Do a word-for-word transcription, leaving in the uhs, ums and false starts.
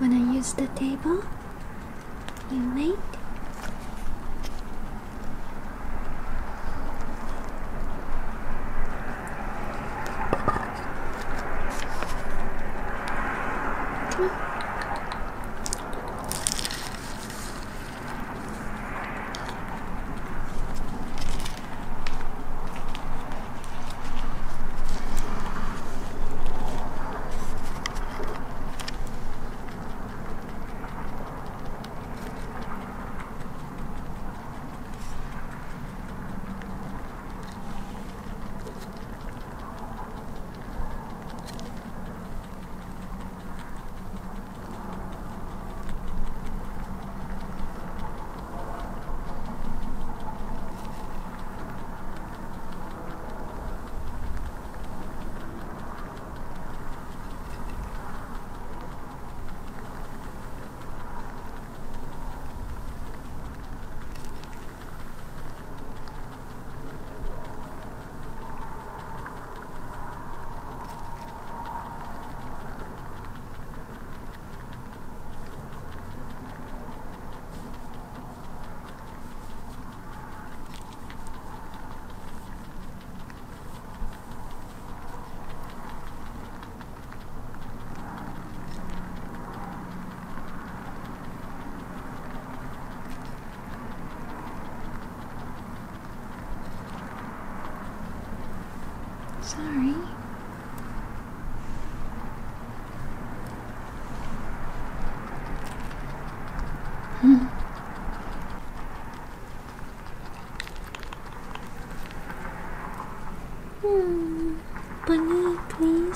Wanna use the table you made? Sorry. Hmm. Hmm. Bunny, please.